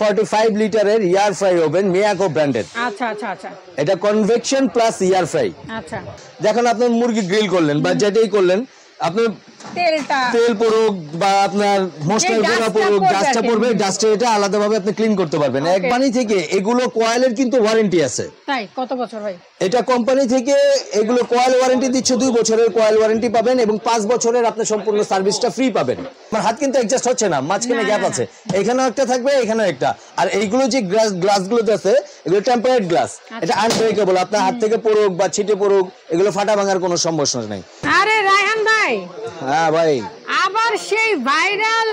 45 লিটারের air fry oven Miyako branded. আচ্ছা আচ্ছা আচ্ছা, এটা কনভেকশন প্লাস এয়ার ফ্রাই। আচ্ছা, যখন আপনি মুরগি গ্রিল করলেন বা যেটাই করলেন, আপনি তেল পড়ুক বা আপনার মশলার গুঁড়া পড়ুক, ডাস্টটা পড়বে, ডাস্টটা এটা আলাদাভাবে আপনি ক্লিন করতে পারবেন এক বানি থেকে। এগুলো কয়েলের কিন্তু ওয়ারেন্টি আছে। তাই কত বছর ভাই? এটা কোম্পানি থেকে এগুলো কয়েল ওয়ারেন্টি দিচ্ছে, 2 বছরের কয়েল ওয়ারেন্টি পাবেন এবং 5 বছরের আপনি সম্পূর্ণ সার্ভিসটা ফ্রি পাবেন। আমার হাত কিন্তু অ্যাডজাস্ট হচ্ছে না, মাঝখানে গ্যাপ আছে, এখানেও একটা থাকবে, এখানেও একটা। আর এইগুলো যে গ্লাসগুলো আছে এগুলো টেম্পারেড গ্লাস, এটা আনব্রেকেবল, আপনার হাত থেকে পড়ুক বা ছিটে পড়ুক এগুলো ফাটা ভাঙার কোনো সমস্যা নেই। আরে রায়হান ভাই, হ্যাঁ ভাই, আবার সেই viral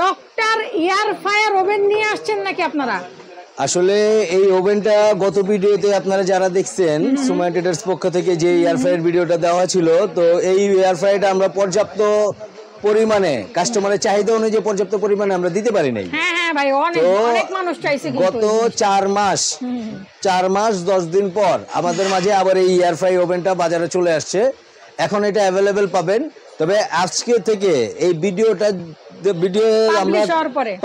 doctor air fire oven নিয়ে আসছেন নাকি আপনারা? আসলে এই ওভেনটা গত ভিডিওতে আপনারা যারা দেখছেন সুমাইয়া ট্রেডার্স পক্ষ থেকে যে এয়ার ফ্রায়ার ভিডিওটা দেওয়া ছিল, তো এই এয়ার ফ্রায়ারটা আমরা পর্যাপ্ত পরিমাণে কাস্টমারের চাহিদা অনুযায়ী পর্যাপ্ত পরিমাণে আমরা দিতে পারি নাই। হ্যাঁ হ্যাঁ ভাই, অনেক অনেক মানুষ চাইছে। গত 4 মাস 10 দিন পর আমাদের মাঝে আবার এই এয়ার ফ্রাই ওভেনটা বাজারে চলে আসছে। এখন এটা অ্যাভেলেবেল পাবেন, তবে আজকে থেকে এই ভিডিও আমরা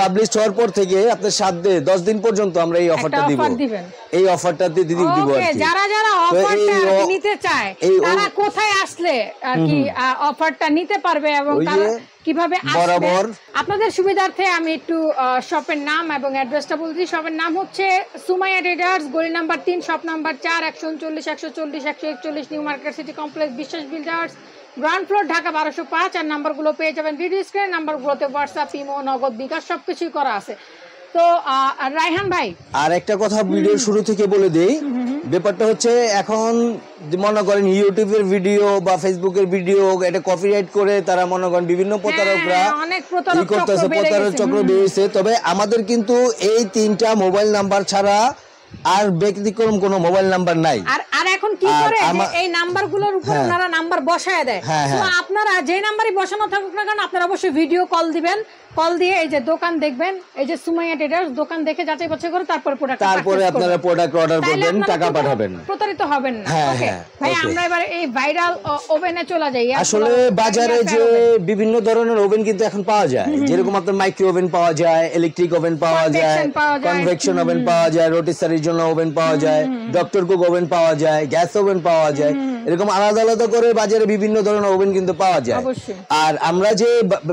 পাবলিশ হওয়ার পর থেকে আপনার 7-10 দিন পর্যন্ত আমরা এই অফারটা দিব। এই অফারটা দিতে দিব। ওকে, যারা যারা অফারটা নিতে চায় তারা কোথায় আসলে আর কি অফারটা নিতে পারবে এবং তারা কিভাবে আসবে? আপনাদের সুবিধার্থে আমি একটু শপের নাম এবং অ্যাড্রেসটা বলছি। শপের নাম হচ্ছে সুমাইয়া ট্রেডার্স, গলি number 3, shop number 4, 139, 140, 141 new market city complex, Biswas builders, ground floor, Dhaka 1205। আর নাম্বারগুলো পেয়ে যাবেন ভিডিও স্ক্রিনে, নাম্বারগুলোতে হোয়াটসঅ্যাপ, ইমো, নগদ, বিকাশ সবকিছুই করা আছে। তো রায়হান ভাই, আর একটা কথা ভিডিও শুরু থেকে বলে দেই, ব্যাপারটা হচ্ছে এখন মনে করেন ইউটিউবের ভিডিও বা ফেসবুকের ভিডিও এটা কপিরাইট করে তারা মনে করেন বিভিন্ন প্রতারকরা প্রতারক চক্র বেরিয়েছে। তবে আমাদের কিন্তু এই 3টা মোবাইল নাম্বার ছাড়া আর ব্যতিক্রম কোনো মোবাইল নাম্বার নাই। আর এখন কি করে এই নাম্বারগুলোর উপর আপনারা নাম্বার বসায় দেয়, তো আপনারা যে নাম্বারই বসানো থাকুক না কেন আপনারা অবশ্যই ভিডিও কল দিবেন। কল দিয়ে এই যে দোকান দেখবেন, এই যে সুমাইয়া ট্রেডার্স, দোকান দেখে যাচাই বাছাই করে তারপরে আপনারা প্রোডাক্ট অর্ডার করবেন, টাকা পাঠাবেন, প্রতারিত হবেন না। ওকে ভাই, আমরা এবারে এই ভাইরাল ওভেনে চলে যাই। আসলে বাজারে যে বিভিন্ন ধরনের ওভেন কিন্তু এখন পাওয়া যায়, যেরকম আপনার মাইক্রো ওভেন পাওয়া যায়, ইলেকট্রিক ওভেন পাওয়া যায়, কনভেকশন ওভেন পাওয়া যায়, রোটিসারির জন্য ওভেন পাওয়া যায়, ডক্টর কুক ওভেন পাওয়া যায়, গ্যাস ওভেন পাওয়া যায়, এরকম আলাদা আলাদা করে বাজারে বিভিন্ন ধরনের ওভেন কিন্তু পাওয়া যায়। আর আমরা যে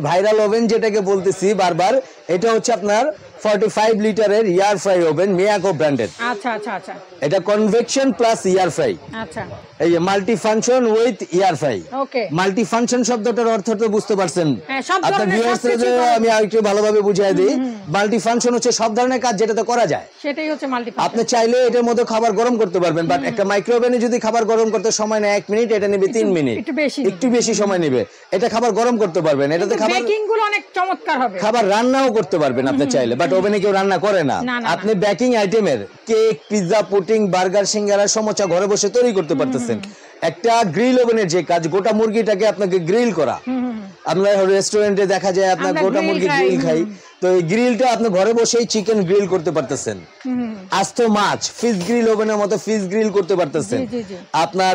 ভাইরাল ওভেন যেটাকে বলতেছি বারবার, এটা হচ্ছে আপনার 45 লিটারের air fry oven Miyako branded. আচ্ছা আচ্ছা আচ্ছা, এটা কনভেকশন প্লাস এয়ার ফ্রাই। আচ্ছা, এই যে multi function with air fry. Okay, multi function শব্দটার অর্থ তো বুঝতে পারছেন আপনারা ভিউয়ার্সদের, আমি আরেকটু ভালোভাবে বুঝিয়ে দেই। মাল্টি ফাংশন হচ্ছে সব ধরনের কাজ যেটাতে করা যায়, সেটাই হচ্ছে মাল্টি ফাংশন। আপনি চাইলে এটার মধ্যে খাবার গরম করতে পারবেন, বাট একটা মাইক্রো ওভেনে যদি খাবার গরম করতে সময় নেয় 1 মিনিট, এটা নেবে 3 মিনিট, একটু বেশি সময় নেবে। এটা খাবার গরম করতে পারবেন, এটাতে খাবার বেকিং গুলো অনেক চমৎকার হবে, খাবার রান্নাও করতে পারবেন আপনি চাইলে। ওভেনে কেউ রান্না করে না, আপনি বেকিং আইটেমের cake, pizza, pudding, burger, singara, samosa ঘরে বসে তৈরি করতে পারতেছেন। একটা গ্রিল ওভেনের যে কাজ, গোটা মুরগিটাকে আপনাকে গ্রিল করা, আমরা রেস্টুরেন্টে দেখা যায় আপনার গোটা মুরগি গ্রিল খাই, তো এই গ্রিলটা আপনি ঘরে বসেই চিকেন গ্রিল করতে পারতেছেন, আস্ত মাছ ফিশ গ্রিল ওভেনের মতো ফিশ গ্রিল করতে পারতেছেন। আপনার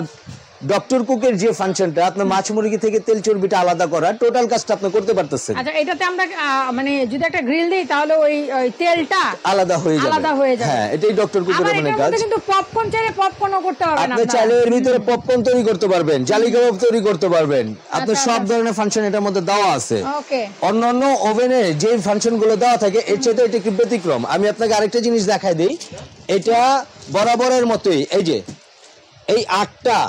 ডক্টর কুকের যে ফাংশনটা, আপনার মাছ মুরগি থেকে তেল চর্বিটা আলাদা করা, টোটাল কাজটা আপনি করতে পারতেছেন। আচ্ছা, এটাতে আমরা মানে যদি একটা গ্রিল দেই তাহলে ওই তেলটা আলাদা হয়ে যাবে। হ্যাঁ, এটাই ডক্টর কুকের মানে কাজ। আপনি কিন্তু পপকর্ন চাইলে পপকর্নও করতে পারবেন, আপনি চাইলে এর ভিতরে পপকর্ন তৈরি করতে পারবেন, জালি কাবাব তৈরি করতে পারবেন, আপনি সব ধরনের ফাংশন এটার মধ্যে দেওয়া আছে। ওকে, অন্যান্য ওভেনে যে ফাংশনগুলো দেওয়া থাকে এর চেয়ে এটা একটু ব্যতিক্রম। আমি আপনাকে আরেকটা জিনিস দেখাই দেই, এটা বরাবরের মতোই এই যে এই 8টা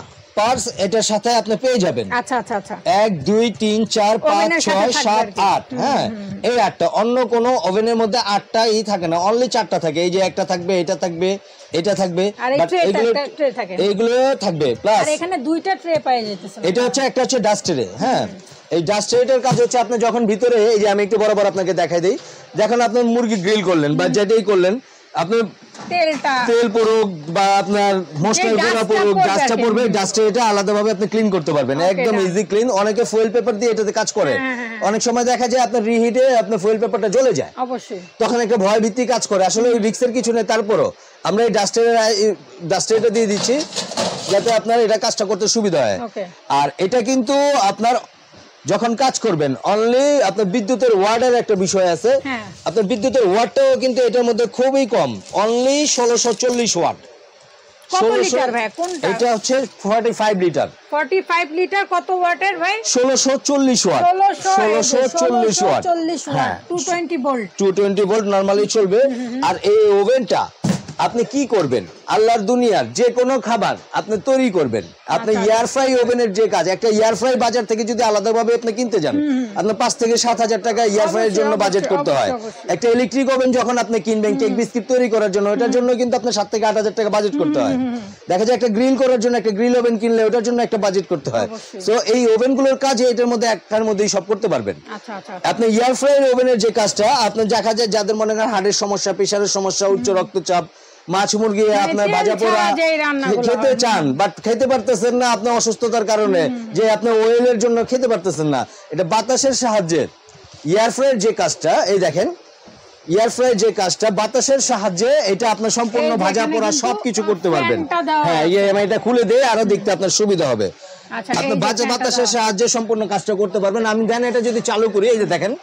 পার্স এটার সাথে আপনি পেয়ে যাবেন। আচ্ছা আচ্ছা আচ্ছা, 1 2 3 4 5 6 7 8, হ্যাঁ এই 8টা। অন্য কোনো ওভেনের মধ্যে 8টাই থাকে না, অনলি 4টা থাকে। এই যে একটা থাকবে, এটা থাকবে, এগুলো থাকবে, প্লাস এখানে 2টা ট্রে পাওয়া যাচ্ছে। এটা হচ্ছে একটা হচ্ছে ডাস্ট ট্রে। হ্যাঁ, এই ডাস্ট ট্রেটার কাজ হচ্ছে আপনি যখন ভিতরে, এই যে আমি একটু বরাবর আপনাকে দেখাই দেই, যখন আপনি মুরগি গ্রিল করলেন বা যেটাই করলেন, আপনি তেল পড়ুক বা আপনার মশলার গুঁড়া পড়ুক, ডাস্টটা পড়বে, ডাস্টটা এটা আলাদাভাবে আপনি ক্লিন করতে পারবেন, একদম ইজি ক্লিন। অনেকে ফুয়েল পেপার দিয়ে এটাতে কাজ করে, অনেক সময় দেখা যায় আপনার রিহিটে আপনার ফুয়েল পেপারটা জ্বলে যায়, অবশ্যই তখন একটা ভয় ভিত্তি কাজ করে। আসলে ওই রিস্কের কিছু নেই, তারপরও আমরা এই ডাস্টারটা দিয়ে দিচ্ছি যাতে আপনার এটা কাজটা করতে সুবিধা হয়। আর এটা কিন্তু আপনার যখন কাজ করবেন অনলি আপনার বিদ্যুতের ওয়ার্ডের একটা বিষয় আছে, আপনার বিদ্যুতের ওয়ার্ডটাও কিন্তু এটার মধ্যে খুবই কম, অনলি 1640 ওয়াট। এটা হচ্ছে 45 লিটার, 45 লিটার। কত ওয়াটের ভাই? 1640 watt, 1640 watt, 220 volt, 220 volt normally চলবে। আর এই ওভেনটা আপনি কি করবেন, আল্লাহর দুনিয়ার যে কোনো খাবার আপনি তৈরি করবেন, আপনি এয়ার ফ্রাই ওভেনের যে কাজ, একটা এয়ার ফ্রাই বাজার থেকে যদি আলাদাভাবে আপনি কিনতে যান আপনার 5 থেকে 7 হাজার টাকা এয়ার ফ্রাই এর জন্য বাজেট করতে হয়। একটা ইলেকট্রিক ওভেন যখন আপনি কিনবেন কেক বিস্কিট তৈরি করার জন্য, ওটার জন্য কিন্তু আপনার 7 থেকে 8 হাজার টাকা বাজেট করতে হয়। দেখা যায় একটা গ্রিল করার জন্য একটা গ্রিল ওভেন কিনলে ওটার জন্য একটা বাজেট করতে হয়। সো এই ওভেনগুলোর কাজ এটার মধ্যে একটার মধ্যেই সব করতে পারবেন। আপনি এয়ার ফ্রাই ওভেনের যে কাজটা, আপনার দেখা যায় যাদের মনে করেন হার্টের সমস্যা, প্রেশারের সমস্যা, উচ্চ রক্তচাপ, মাছ মুরগি আপনার ভাজা পোড়া খেতে চান বাট খেতে পারতেছেন না আপনার অসুস্থতার কারণে, যে আপনি ওয়েলের জন্য খেতে পারতেছেন না, এটা বাতাসের সাহায্যে এয়ার ফ্রাইয়ের যে কাজটা, এই দেখেন এয়ার ফ্রাইয়ের যে কাজটা বাতাসের সাহায্যে এটা আপনার সম্পূর্ণ ভাজা পোড়া সবকিছু করতে পারবেন। হ্যাঁ, আমি এটা খুলে দেই, আরো দেখতে আপনার সুবিধা হবে। আপনি বাতাসের সাহায্যে সম্পূর্ণ কাজটা করতে পারবেন। আমি দেন এটা যদি চালু করি, এই যে দেখেন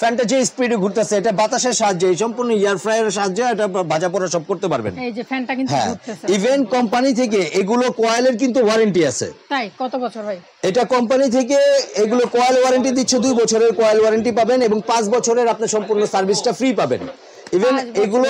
ফ্যানটা যে স্পিডে ঘুরতেছে এটা বাতাসের সাহায্যে, সম্পূর্ণ এয়ার ফ্রায়ারের সাহায্যে এটা ভাজা পোড়া সব করতে পারবেন। এই যে ফ্যানটা কিন্তু ঘুরতেছে। ইভেন কোম্পানি থেকে এগুলো কয়েলের কিন্তু ওয়ারেন্টি আছে। তাই কত বছর ভাই? এটা কোম্পানি থেকে এগুলো কয়েল ওয়ারেন্টি দিচ্ছে, 2 বছরের কয়েল ওয়ারেন্টি পাবেন এবং 5 বছরের আপনি সম্পূর্ণ সার্ভিসটা ফ্রি পাবেন। ইভেন এগুলো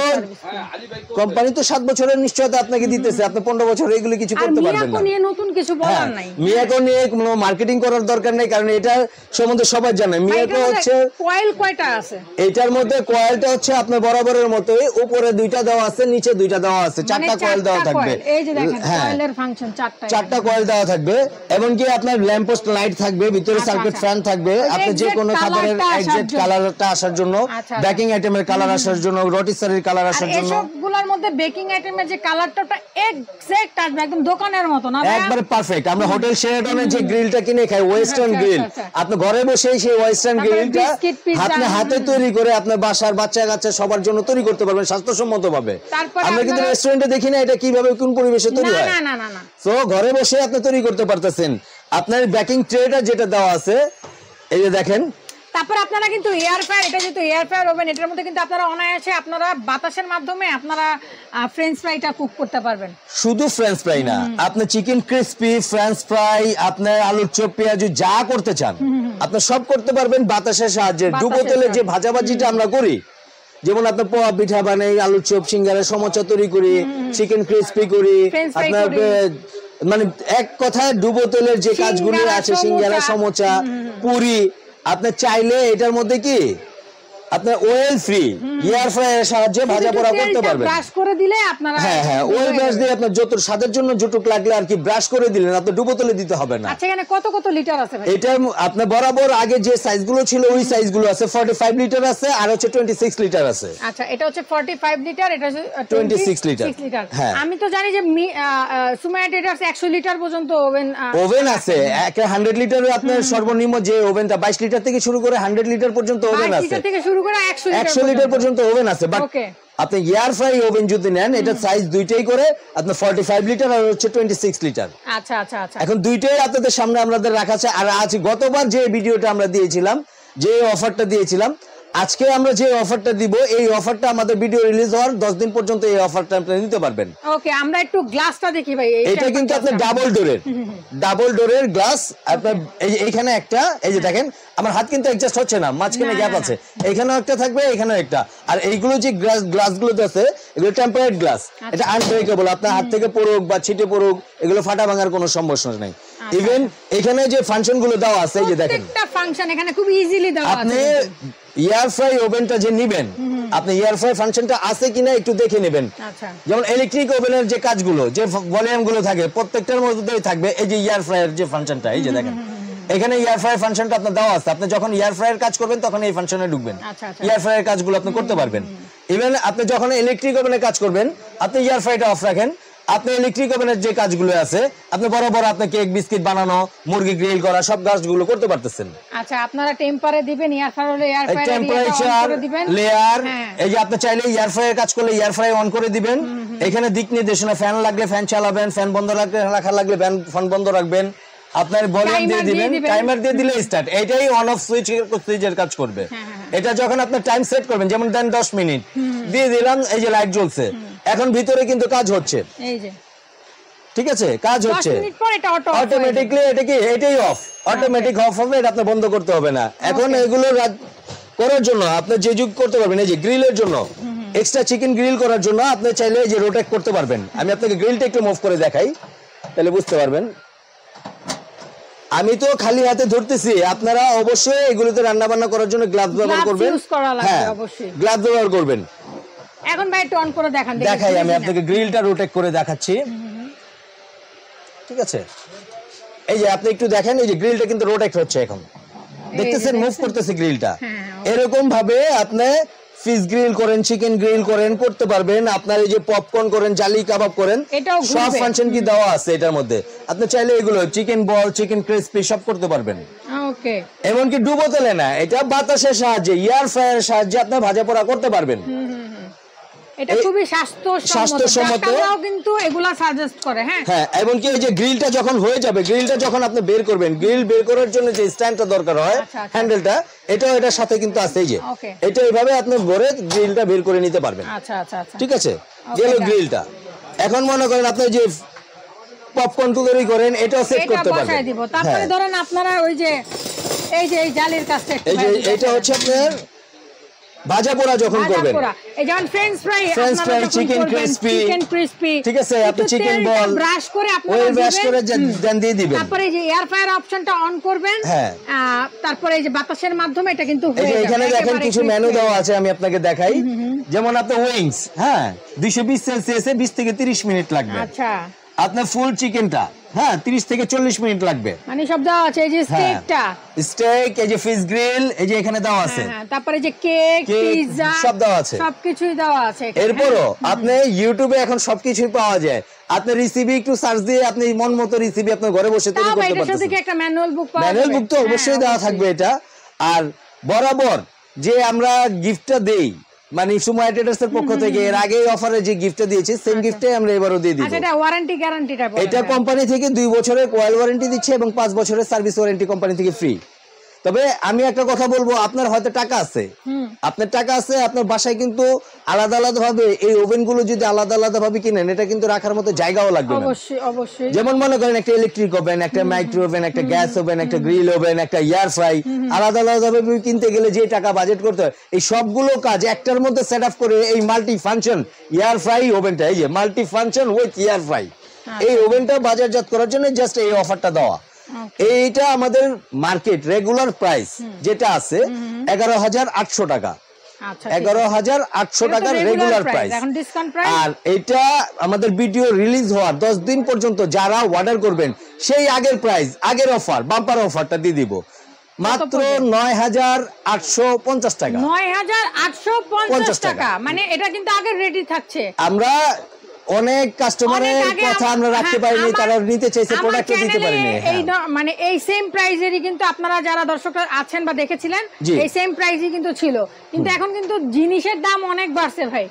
কোম্পানি তো 7 বছরের নিশ্চয়তা আপনাকে দিতেছে, আপনি 15 বছর এগুলো কিছু করতে পারবেন না। নতুন কিছু বলার নাই, মিয়াকো নিয়ে কোনো মার্কেটিং করার দরকার নেই, কারণ এটা সম্বন্ধে সবাই জানে। মিয়াকো হচ্ছে কয়েল কয়টা আছে এটার মধ্যে? কয়েলটা হচ্ছে আপনার বরাবরের মতোই, উপরে 2টা দেওয়া আছে, নিচে 2টা দেওয়া আছে, 4টা কয়েল দেওয়া থাকবে। এই যে দেখেন কয়েলের ফাংশন 4টা কয়েল দেওয়া থাকবে। এবং কি আপনার ল্যাম্প পোস্ট লাইট থাকবে, ভিতরে সার্কিট ফ্যান থাকবে, আপনি যে কোনো খাবারের এক্সাক্ট কালারটা আসার জন্য, বেকিং আইটেমের কালার আসার জন্য, রটিসারির কালার আসার জন্য, এসবগুলোর মধ্যে বেকিং আইটেমের যে কালারটা এক্সাক্ট আসবে একদম দোকানের মত না, একবারে পারফেক্ট। আমরা হোটেল শেরাটনে যে গ্রিলটা কিনে খাই ওয়েস্টার্ন গ্রিল, আপনি ঘরে বসেই সেই ওয়েস্টার্ন গ্রিলটা আপনি হাতে তৈরি করে আপনার বাসার বাচ্চা কাচ্চা সবার জন্য তৈরি করতে পারবেন স্বাস্থ্যসম্মতভাবে। আমরা কিন্তু রেস্টুরেন্টে দেখি না এটা কিভাবে কোন পরিবেশে তৈরি হয়, না না না, সো ঘরে বসে আপনি তৈরি করতে পারতেছেন। আপনার বেকিং ট্রেটা যেটা দেওয়া আছে, এই যে দেখেন। তারপর আপনারা কিন্তু এয়ার ফ্রায়ার, এটা যেহেতু এয়ার ফ্রায়ার ওভেন, এটার মধ্যে কিন্তু আপনারা অনায়াসে আপনারা বাতাসের মাধ্যমে আপনারা ফ্রেঞ্চ ফ্রাইটা কুক করতে পারবেন। শুধু ফ্রেঞ্চ ফ্রাই না, আপনি চিকেন ক্রিসপি, ফ্রেঞ্চ ফ্রাই, আপনার আলুর চপ, পেঁয়াজু, যা করতে চান আপনি সব করতে পারবেন বাতাসের সাহায্যে। ডুবো তেলে যে ভাজাভাজিটা আমরা করি, যেমন আপনার পোয়া পিঠা বানাই, আলুর চপ, সিঙ্গারা, সমোসা তৈরি করি, চিকেন ক্রিসপি করি, আপনার মানে এক কথায় ডুবো তেলের যে কাজগুলি আছে, সিঙ্গারা, সমোসা, পুরি, আপনি চাইলে এটার মধ্যে কি আপনার ওয়েল ফ্রি এয়ার ফ্রায়ারের সাহায্যে ভাজা পোড়া করতে পারবেন। ব্রাশ করে দিলে আপনারা, হ্যাঁ হ্যাঁ, ওয়েল ব্রাশ দিয়ে আপনার যত স্বাদের জন্য যতটুক লাগলে আর কি ব্রাশ করে দিলেন, আপনি ডুবো তেলে দিতে হবে না। আচ্ছা, এখানে কত কত লিটার আছে ভাই? এটা আপনি বরাবর আগে যে সাইজগুলো ছিল ওই সাইজগুলো আছে, 45 লিটার আছে আর হচ্ছে 26 লিটার আছে। আচ্ছা, এটা হচ্ছে 45 লিটার, এটা হচ্ছে 26 লিটার। হ্যাঁ, আমি তো জানি যে সুমাইয়া ট্রেডার্স 100 লিটার পর্যন্ত ওভেন আছে, 100 লিটারে আপনার সর্বনিম্ন যে ওভেনটা 22 লিটার থেকে শুরু করে 100 লিটার পর্যন্ত ওভেন আছে, পুরোটা 100 লিটার পর্যন্ত ওভেন আছে। বাট আপনি এয়ার ফ্রাই ওভেন যদি নেন, এটা সাইজ দুইটাই করে আপনি 45 লিটার আর হচ্ছে 26 লিটার। আচ্ছা আচ্ছা আচ্ছা, এখন দুইটাই আপনাদের সামনে আমাদের রাখা আছে। আর আজ গতবার যে ভিডিওটা আমরা দিয়েছিলাম, যে অফারটা দিয়েছিলাম, আজকে আমরা যে অফারটা দিব, এই অফারটা আমাদের ভিডিও রিলিজ হওয়ার 10 দিন পর্যন্ত এই অফারটা আপনারা নিতে পারবেন। ওকে, আমরা একটু গ্লাসটা দেখি ভাই। এটা কিন্তু আপনার ডাবল ডোরের গ্লাস। আপনার এইখানে একটা, এই যে দেখেন আমার হাত কিন্তু অ্যাডজাস্ট হচ্ছে না, মাঝখানে গ্যাপ আছে, এখানেও একটা থাকবে, এখানেও একটা। আর এইগুলো যে গ্লাসগুলো আছে এগুলো টেম্পারড গ্লাস, এটা আনব্রেকেবল, আপনার হাত থেকে পড়ুক বা ছিটে পড়ুক এগুলো ফাটা ভাঙার কোনো সম্ভাবনা নেই। ইভেন এখানে যে ফাংশনগুলো দেওয়া আছে, এই যে দেখেন একটা ফাংশন এখানে খুব ইজিলি দেওয়া আছে। আপনি এয়ার ফ্রাই ওভেনটা যে নেবেন, আপনি এয়ার ফ্রাই ফাংশনটা আছে কিনা একটু দেখে নেবেন। আচ্ছা, যেমন ইলেকট্রিক ওভেনের যে কাজগুলো, যে ভলিউমগুলো থাকে প্রত্যেকটার মধ্যেই থাকবে। এই যে এয়ার ফ্রাইয়ের যে ফাংশনটা, এই যে দেখেন এখানে এয়ার ফ্রাই ফাংশনটা আপনার দেওয়া আছে, আপনি যখন এয়ার ফ্রাইয়ের কাজ করবেন তখন এই ফাংশনে ঢুকবেন, এয়ার ফ্রাইয়ের কাজগুলো আপনি করতে পারবেন। ইভেন আপনি যখন ইলেকট্রিক ওভেনের কাজ করবেন, আপনি এয়ার ফ্রাইটা অফ রাখেন, আপনি ইলেকট্রিক ওভেনের যে কাজগুলো আছে, আপনি বড় বড় আপনি কেক বিস্কিট বানানো, মুরগি গ্রিল করা, সব কাজগুলো করতে পারতেছেন। আচ্ছা, আপনারা টেম্পারে দিবেন, এয়ার ফ্রায়ার হলে এয়ার ফ্রায়ার টেম্পারেচার দিবেন, লেয়ার, এই যে আপনি চাইলে এয়ার ফ্রায়ার কাজ করলে এয়ার ফ্রায়ার অন করে দিবেন। এখানে দিক নির্দেশনা, ফ্যান লাগলে ফ্যান চালাবেন, ফ্যান বন্ধ রাখলে ফ্যান বন্ধ রাখবেন। আপনার ভলিউম দিয়ে দিবেন, টাইমার দিয়ে দিলে স্টার্ট। এটাই অন অফ সুইচের কাজ করবে। এটা যখন আপনি টাইম সেট করবেন, যেমন দেন 10 মিনিট দিয়ে দিলাম, এই যে লাইট জ্বলছে, এখন ভিতরে কিন্তু কাজ হচ্ছে, এই যে ঠিক আছে কাজ হচ্ছে, অটোমেটিকলি এটা কি এটাই অফ, অটোমেটিক অফ হবে, এটা আপনি বন্ধ করতে হবে না। এখন এগুলো করার জন্য আপনি যে যোগ করতে পারবেন, এই যে গ্রিলের জন্য এক্সট্রা চিকেন গ্রিল করার জন্য আপনি চাইলে এই যে রোটেট করতে পারবেন। আমি আপনাকে গ্রিলটা একটু মুভ করে দেখাই, তাহলে বুঝতে পারবেন। আমি তো খালি হাতে ধরতেছি, আপনারা অবশ্যই এগুলোতে রান্না বান্না করার জন্য গ্লাভস ব্যবহার করবেন। হ্যাঁ অবশ্যই গ্লাভস ব্যবহার করবেন। এখন ভাই টর্ন করে দেখান, দেখাই আমি আপনাকে গ্রিলটা রোটেট করে দেখাচ্ছি, ঠিক আছে? এই যে আপনি একটু দেখেন, এই যে গ্রিলটা কিন্তু রোটেট হচ্ছে, এখন দেখতেছেন মুভ করতেছে গ্রিলটা। এরকম ভাবে আপনি ফিশ গ্রিল করেন, চিকেন গ্রিল করেন, করতে পারবেন। আপনার এই যে পপকর্ন করেন, জালি কাবাব করেন, সব ফাংশন কি দেওয়া আছে এটার মধ্যে। আপনি চাইলে এগুলো চিকেন বল, চিকেন ক্রিসপি সব করতে পারবেন। ওকে, এমনকি ডুবো তেলে না, এটা বাতাসের সাহায্যে, এয়ার ফ্রায়ারের সাহায্যে আপনি ভাজা পোড়া করতে পারবেন। এটা খুবই স্বাস্থ্যসম্মত, তারাও কিন্তু এগুলা সাজেস্ট করে। হ্যাঁ হ্যাঁ, এবং কি এই যে গ্রিলটা যখন হয়ে যাবে, গ্রিলটা যখন আপনি বের করবেন, গ্রিল বের করার জন্য যে স্ট্যান্ডটা দরকার হয়, হ্যান্ডেলটা, এটাও এটার সাথে কিন্তু আছে। এই যে এটা এইভাবে আপনি ভরে গ্রিলটা বের করে নিতে পারবেন। আচ্ছা আচ্ছা আচ্ছা, ঠিক আছে, গেল গ্রিলটা। এখন মনে করেন আপনি যে পপকর্ন তৈরি করেন, এটাও সেট করতে পারবেন, এটা বসায় দিব। তারপরে ধরেন আপনারা ওই যে এই জালির কাছে, এই যে এটা হচ্ছে আপনার ভাজা পোড়া যখন করবেন, এই যেমন ফ্রেঞ্চ ফ্রাই, চিকেন ক্রিসপি, ঠিক আছে, আপনি চিকেন বল ব্রাশ করে আপনারা ব্রাশ করে দেন দিয়ে দিবেন। তারপরে এই যে এয়ার ফ্রায়ার অপশনটা অন করবেন, হ্যাঁ, তারপরে এই যে বাতাসের মাধ্যমে এটা কিন্তু হয়ে যাবে। এখানে দেখেন কিছু মেনু দেওয়া আছে, আমি আপনাকে দেখাই। যেমন আপনি উইংস, হ্যাঁ 220 সেলসিয়াসে 20 থেকে 30 মিনিট লাগবে। আচ্ছা, আপনার ফুল চিকেনটা হ্যাঁ 30 থেকে 40 মিনিট লাগবে, মানে সব দেওয়া আছে। এই যে স্টেকটা, স্টেক, এই যে ফিশ গ্রিল, এই যে এখানে দেওয়া আছে। তারপরে যে কেক, পিৎজা, সব দেওয়া আছে, সবকিছুই দেওয়া আছে। এরপরও আপনি ইউটিউবে এখন সবকিছুই পাওয়া যায়, আপনি রেসিপি একটু সার্চ দিয়ে আপনি মন মতো রেসিপি আপনার ঘরে বসে তৈরি করতে পারবেন। এটার সাথে একটা ম্যানুয়াল বুক পাওয়া যাবে, ম্যানুয়াল বুক তো অবশ্যই দেওয়া থাকবে। এটা আর বরাবর যে আমরা গিফটটা দেই, মানে সময় ট্রেডার্সের পক্ষ থেকে এর আগে অফারে যে গিফটটা দিয়েছি, সেম গিফটটাই আমরা এবারও দিয়ে দিই। এটা ওয়ারেন্টি গ্যারান্টিটা বলে, এটা কোম্পানি থেকে 2 বছরের কয়েল ওয়ারেন্টি দিচ্ছে এবং 5 বছরের সার্ভিস ওয়ারেন্টি কোম্পানি থেকে ফ্রি। তবে আমি একটা কথা বলবো, আপনার হয়তো টাকা আছে, আপনার টাকা আছে, আপনার বাসায় কিন্তু আলাদা আলাদা ভাবে এই ওভেনগুলো যদি আলাদা আলাদা ভাবে কিনেন, এটা কিন্তু রাখার মতো জায়গাও লাগবে না। অবশ্যই অবশ্যই, যেমন মনে করেন একটা ইলেকট্রিক ওভেন, একটা মাইক্রো ওভেন, একটা গ্যাস ওভেন, একটা গ্রিল ওভেন, একটা এয়ার ফ্রাই, আলাদা আলাদা ভাবে কিনতে গেলে যে টাকা বাজেট করতে হয়, এই সবগুলো কাজ একটার মধ্যে সেট আপ করে এই মাল্টি ফাংশন এয়ার ফ্রাই ওভেনটা, এই যে multi function with air fry, এই ওভেনটা বাজারজাত করার জন্য জাস্ট এই অফারটা দেওয়া। এইটা আমাদের মার্কেট রেগুলার প্রাইস যেটা আছে 11,800 টাকা, 11,800 টাকার রেগুলার প্রাইস। আর এটা আমাদের ভিডিও রিলিজ হওয়ার 10 দিন পর্যন্ত যারা অর্ডার করবেন, সেই আগের প্রাইস, আগের অফার, বাম্পার অফারটা দিয়ে দিব মাত্র 9,850 টাকা, 9,850 টাকা। মানে এটা কিন্তু আগে রেডি থাকছে। আমরা অনেক কাস্টমারের কথা আমরা রাখতে পারিনি, তারা নিতে চাইছে, প্রোডাক্ট দিতে পারিনি। এই মানে এই সেম প্রাইজেরই কিন্তু আপনারা যারা দর্শকরা আছেন বা দেখেছিলেন, এই সেম প্রাইজই কিন্তু ছিল, কিন্তু এখন কিন্তু জিনিসের দাম অনেক বাড়ছে ভাই,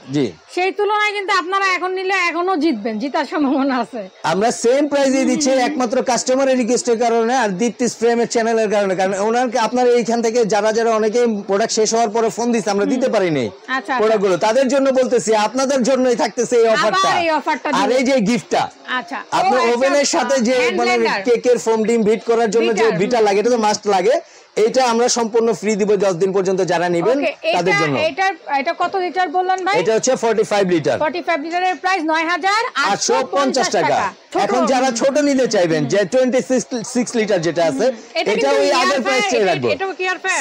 সেই তুলনায় কিন্তু আপনারা এখন নিলে এখনো জিতবেন, জেতার সম্ভাবনা আছে। আমরা সেম প্রাইজই দিচ্ছি একমাত্র কাস্টমারের রিকোয়েস্টের কারণে আর দীপ্তিস ফ্রেমের চ্যানেলের কারণে, কারণ ওনাকে আপনার এইখান থেকে যারা যারা অনেকে প্রোডাক্ট শেষ হওয়ার পরে ফোন দিচ্ছে, আমরা দিতে পারিনি প্রোডাক্টগুলো, তাদের জন্য বলতেছি, আপনাদের জন্যই থাকতেছে এই অফারটা। আর এই যে গিফটটা, আচ্ছা আপনি ওভেনের সাথে যে মানে কেকের ফোম ডিম বিট করার জন্য যে বিটা লাগে, এটা তো মাস্ট লাগে, এটা আমরা সম্পূর্ণ ফ্রি দিব 10 দিন পর্যন্ত যারা নেবেন তাদের জন্য। এটা কত লিটার বললেন ভাই? এটা হচ্ছে 45 লিটার। 45 লিটারের প্রাইস 9,850 টাকা। এখন যারা ছোট নিতে চাইবেন, যে 26 লিটার যেটা আছে, এটা ওই আগের প্রাইসে রাখবো, এটা কি air fry,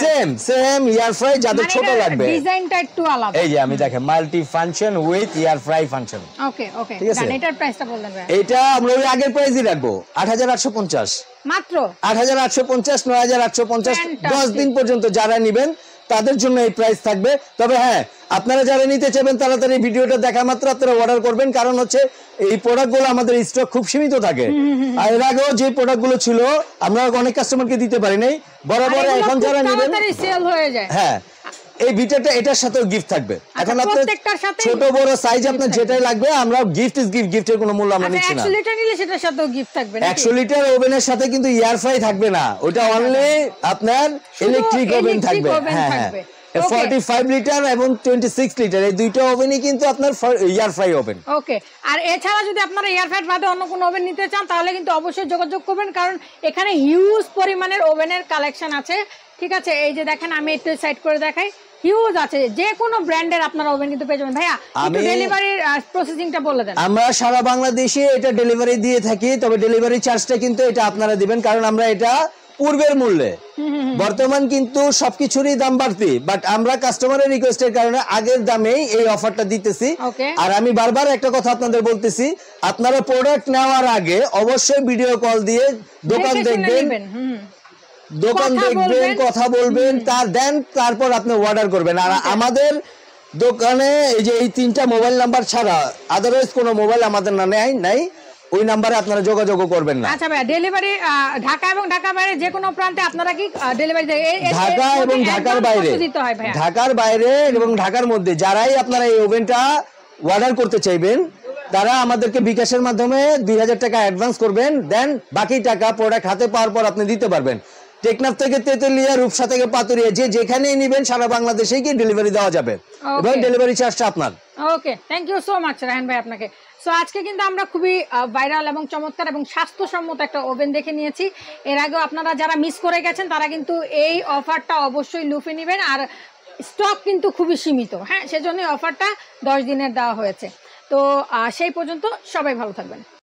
same air fry, যাদের ছোট লাগবে, ডিজাইনটা একটু আলাদা। এই যে আমি দেখেন multi function with air fry function. Okay okay, মানে এটার প্রাইসটা বললেন ভাই, এটা আমরা ওই আগের প্রাইসই রাখবো 8,850 মাত্র, 8,850, 9,850, 10 দিন পর্যন্ত যারা নেবেন তাদের জন্য এই প্রাইস থাকবে। তবে হ্যাঁ, আপনারা যারা নিতে চাইবেন তাড়াতাড়ি ভিডিওটা দেখা মাত্র আপনারা অর্ডার করবেন, কারণ হচ্ছে এই প্রোডাক্টগুলো আমাদের স্টক খুব সীমিত থাকে। আর এর আগেও যে প্রোডাক্টগুলো ছিল আমরা অনেক কাস্টমারকে দিতে পারি নাই, বরাবর এখন যারা নেবেন তাড়াতাড়ি সেল হয়ে যায়। হ্যাঁ, এই ভিটাটা এটার সাথে গিফট থাকবে। এখন আপনাদের প্রত্যেকটার সাথে ছোট বড় সাইজ আপনাদের যেটাই লাগবে, আমরা গিফট ইজ গিফট, গিফটের কোনো মূল্য আমরা নিচ্ছি না। 100 লিটার নিলে সেটার সাথেও গিফট থাকবে না। 100 লিটার ওভেনের সাথে কিন্তু এয়ার ফ্রাই থাকবে না, ওটা অনলি আপনার ইলেকট্রিক ওভেন থাকবে। হ্যাঁ, 45 লিটার এবং 26 লিটার এই দুটো ওভেনই কিন্তু আপনার এয়ার ফ্রাই ওভেন। ওকে, আর এছাড়া যদি আপনারা এয়ার ফ্রাই বাদে অন্য কোনো ওভেন নিতে চান তাহলে কিন্তু অবশ্যই যোগাযোগ করবেন, কারণ এখানে হিউজ পরিমাণের ওভেনের কালেকশন আছে। ঠিক আছে, এই যে দেখেন আমি একটু সাইড করে দেখাই, হিউজ আছে, যে কোনো ব্র্যান্ডের আপনারা ওভেন কিন্তু পেয়ে যাবেন। ভাইয়া একটু ডেলিভারির প্রসেসিংটা বলে দেন। আমরা সারা বাংলাদেশে এটা ডেলিভারি দিয়ে থাকি, তবে ডেলিভারি চার্জটা কিন্তু এটা আপনারা দিবেন, কারণ আমরা এটা পূর্বের মূল্যে, বর্তমান কিন্তু সবকিছুরই দাম বাড়তি, বাট আমরা কাস্টমারের রিকোয়েস্টের কারণে আগের দামেই এই অফারটা দিতেছি। আর আমি বারবার একটা কথা আপনাদের বলতেছি, আপনারা প্রোডাক্ট নেওয়ার আগে অবশ্যই ভিডিও কল দিয়ে দোকান দেখবেন, দোকান দেখবেন, কথা বলবেন, তার দেন তারপর আপনি অর্ডার করবেন। আর আমাদের দোকানে এই যে এই তিনটা মোবাইল নাম্বার ছাড়া আদারওয়াইজ কোনো মোবাইল আমাদের না নাই, ওই নাম্বারে আপনারা যোগাযোগ করবেন না। আচ্ছা ভাই, ডেলিভারি ঢাকা এবং ঢাকার বাইরে যে কোনো প্রান্তে আপনারা কি ডেলিভারি দেন? ঢাকা এবং ঢাকার বাইরে, ঢাকার বাইরে এবং ঢাকার মধ্যে যারাই আপনারা এই ওভেনটা অর্ডার করতে চাইবেন তারা আমাদেরকে বিকাশের মাধ্যমে 2000 টাকা অ্যাডভান্স করবেন, দেন বাকি টাকা প্রোডাক্ট হাতে পাওয়ার পর আপনি দিতে পারবেন। টেকনাফ থেকে তেতুলিয়া, রূপসা থেকে পাতুরিয়া, যে যেখানেই নেবেন সারা বাংলাদেশেই কি ডেলিভারি দেওয়া যাবে, এবং ডেলিভারি চার্জটা আপনার। Okay, thank you so much Raihan ভাই আপনাকে। সো আজকে কিন্তু আমরা খুবই ভাইরাল এবং চমৎকার এবং স্বাস্থ্যসম্মত একটা ওভেন দেখে নিয়েছি। এর আগেও আপনারা যারা মিস করে গেছেন তারা কিন্তু এই অফারটা অবশ্যই লুফে নেবেন, আর স্টক কিন্তু খুবই সীমিত। হ্যাঁ, সেজন্য অফারটা 10 দিনের দেওয়া হয়েছে। তো সেই পর্যন্ত সবাই ভালো থাকবেন।